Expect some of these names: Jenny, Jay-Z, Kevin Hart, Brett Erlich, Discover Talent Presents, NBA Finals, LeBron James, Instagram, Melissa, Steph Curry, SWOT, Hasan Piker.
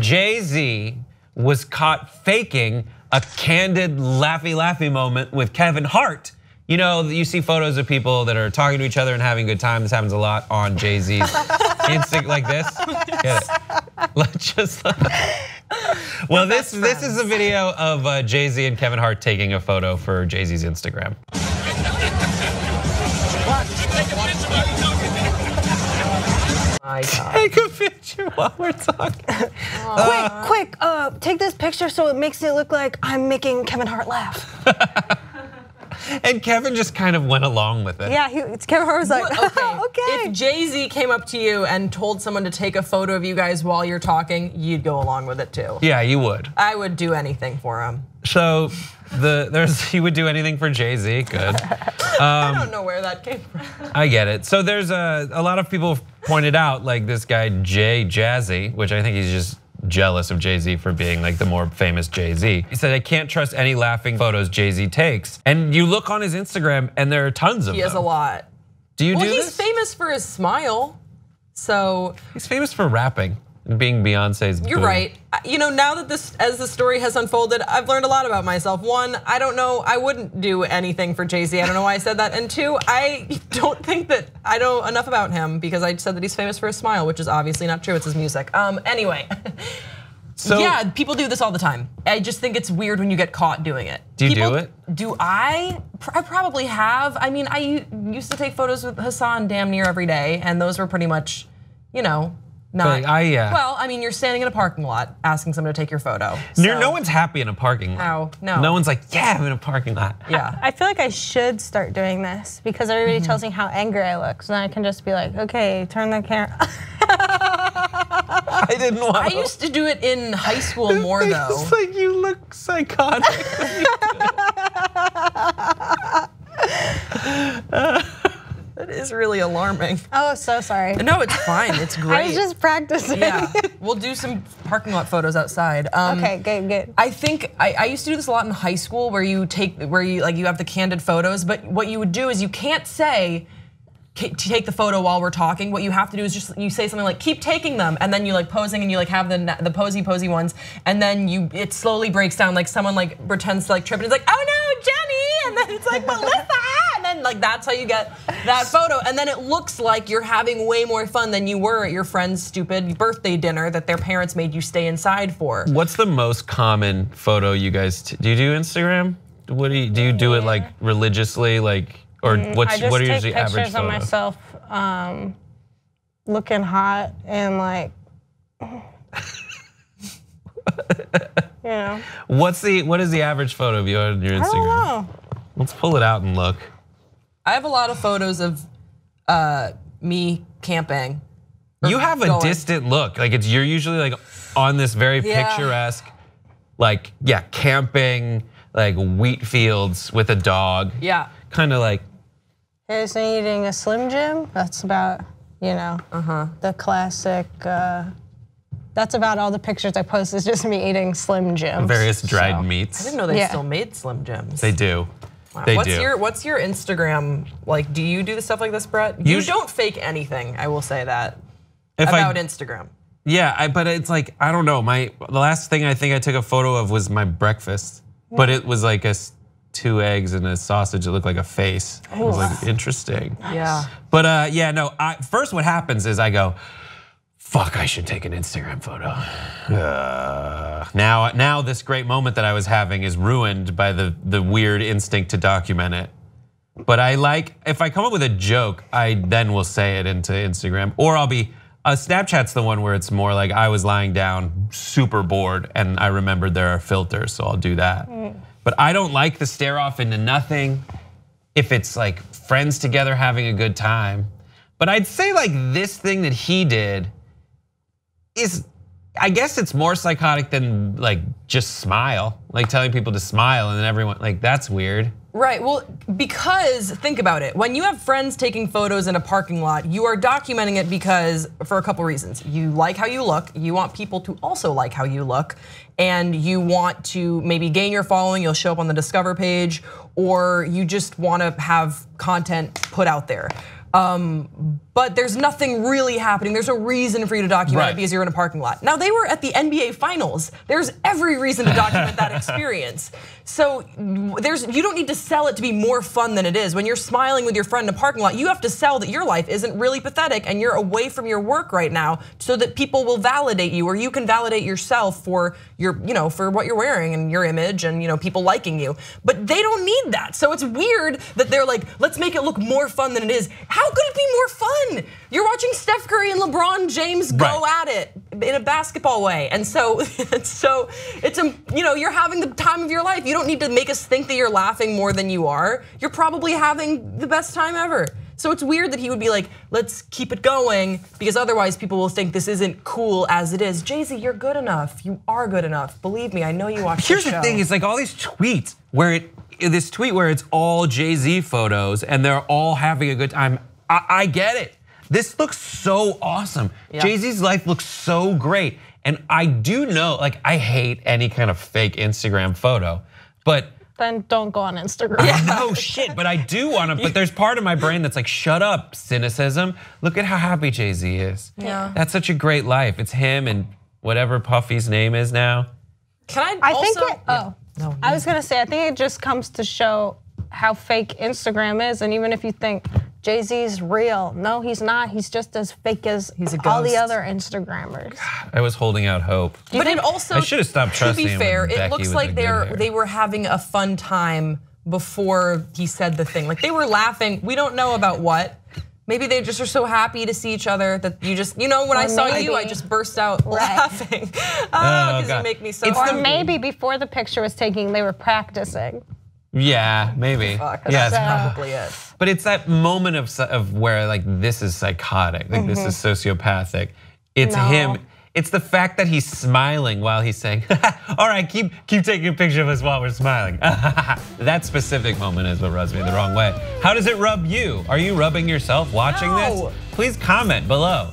Jay-Z was caught faking a candid laughy moment with Kevin Hart. You know, you see photos of people that are talking to each other and having a good time. This happens a lot on Jay-Z's Instagram like this. Get it? Let's just. Well, this is a video of Jay-Z and Kevin Hart taking a photo for Jay-Z's Instagram. Take a picture while we're talking. Quick, take this picture so it makes it look like I'm making Kevin Hart laugh. And Kevin just kind of went along with it. Yeah, Kevin Hart was like, okay. If Jay-Z came up to you and told someone to take a photo of you guys while you're talking, you'd go along with it too. Yeah, you would. I would do anything for him. So you would do anything for Jay-Z, good. I don't know where that came from. I get it. So there's a lot of people pointed out, like this guy Jay Jazzy, which I think he's just jealous of Jay-Z for being like the more famous Jay-Z. He said, I can't trust any laughing photos Jay-Z takes. And you look on his Instagram and there are tons of them. He has a lot. Do you do this? Well, he's famous for his smile, so. He's famous for rapping and being Beyonce's boo. You're right. You know, now that as the story has unfolded, I've learned a lot about myself. One, I don't know, I wouldn't do anything for Jay-Z. I don't know why I said that. And two, I don't think that I know enough about him because I said that he's famous for his smile, which is obviously not true, it's his music. Anyway, so yeah, people do this all the time. I just think it's weird when you get caught doing it. Do you do it? Do I? I probably have. I mean, I used to take photos with Hasan damn near every day, and those were pretty much, you know, well, I mean, you're standing in a parking lot asking someone to take your photo. So. No one's happy in a parking lot. No, no. No one's like, yeah, I'm in a parking lot. Yeah. I feel like I should start doing this because everybody tells me how angry I look. So then I can just be like, okay, turn the camera. I didn't want to. I used to do it in high school more though. It's like you look psychotic. That is really alarming. Oh, so sorry. No, it's fine. It's great. I was just practicing. Yeah, we'll do some parking lot photos outside. Okay, good. I think I used to do this a lot in high school, where you you have the candid photos. But what you would do is you can't say take the photo while we're talking. What you have to do is just you say something like keep taking them, and then you like posing and you like have the posy ones, and then it slowly breaks down. Like someone like pretends to like trip and it's like, oh no, Jenny, and then it's like Melissa. Like that's how you get that photo, and then it looks like you're having way more fun than you were at your friend's stupid birthday dinner that their parents made you stay inside for. What's the most common photo you guys do? You do Instagram? What do you do it like religiously, like, or what are usually average photos? I just take pictures of myself looking hot and like. You know. What is the average photo of you on your Instagram? I don't know. Let's pull it out and look. I have a lot of photos of me camping. You have a distant look, like you're usually like on this very picturesque, like camping, like wheat fields with a dog. Yeah, kind of like. Here's me eating a Slim Jim. That's about the classic. That's about all the pictures I post is just me eating Slim Jims. Various dried meats. I didn't know they still made Slim Jims. They do. Wow. What's your Instagram like? Do you do the stuff like this, Brett? You don't fake anything. I will say that about Instagram. Yeah, but it's like I don't know. The last thing I think I took a photo of was my breakfast, but it was like two eggs and a sausage that looked like a face. It was like interesting. Yeah. But yeah, no. First, what happens is I go, fuck, I should take an Instagram photo. Now this great moment that I was having is ruined by the weird instinct to document it. But I like, if I come up with a joke, I then will say it into Instagram. Or I'll be, Snapchat's the one where it's more like I was lying down, super bored, and I remembered there are filters, so I'll do that. But I don't like the stare off into nothing if it's like friends together having a good time. But I'd say like this thing that he did, I guess it's more psychotic than like just smile, like telling people to smile and then everyone, like that's weird. Right, well, because think about it. When you have friends taking photos in a parking lot, you are documenting it because for a couple reasons. You like how you look, you want people to also like how you look, and you want to maybe gain your following, you'll show up on the Discover page, or you just wanna have content put out there. But there's nothing really happening. There's a reason for you to document it because you're in a parking lot. Now, they were at the NBA Finals. There's every reason to document that experience. So you don't need to sell it to be more fun than it is. When you're smiling with your friend in a parking lot, you have to sell that your life isn't really pathetic and you're away from your work right now so that people will validate you, or you can validate yourself for your, for what you're wearing and your image and people liking you. But they don't need that. So it's weird that they're like, let's make it look more fun than it is. How could it be more fun? You're watching Steph Curry and LeBron James go at it in a basketball way, and so it's you're having the time of your life. You don't need to make us think that you're laughing more than you are. You're probably having the best time ever. So it's weird that he would be like, let's keep it going because otherwise people will think this isn't cool as it is. Jay-Z, you're good enough. You are good enough. Believe me, I know you watch. Here's the thing: it's like all these tweets where it's all Jay-Z photos and they're all having a good time. I get it. This looks so awesome. Yep. Jay-Z's life looks so great. And I do know, like, I hate any kind of fake Instagram photo, but. Then don't go on Instagram. Yeah. No shit, but I do want to, but there's part of my brain that's like, shut up, cynicism. Look at how happy Jay-Z is. Yeah. That's such a great life. It's him and whatever Puffy's name is now. Can I also? Think it, I was gonna say, I think it just comes to show how fake Instagram is. And even if you think, Jay-Z's real. No, he's not. He's just as fake as all the other Instagrammers. God, I was holding out hope. But it also, I should have stopped trusting him. To be fair, it looks like they were having a fun time before he said the thing. Like they were laughing. We don't know about what. Maybe they just are so happy to see each other that you just, when I saw you, I just burst out laughing. Because you make me so happy. Or maybe before the picture was taken, they were practicing. Yeah, maybe. Yeah, that's probably it. But it's that moment of where like this is psychotic, like this is sociopathic. It's him. It's the fact that he's smiling while he's saying, "All right, keep taking a picture of us while we're smiling." That specific moment is what rubs me the wrong way. How does it rub you? Are you rubbing yourself watching this? Please comment below.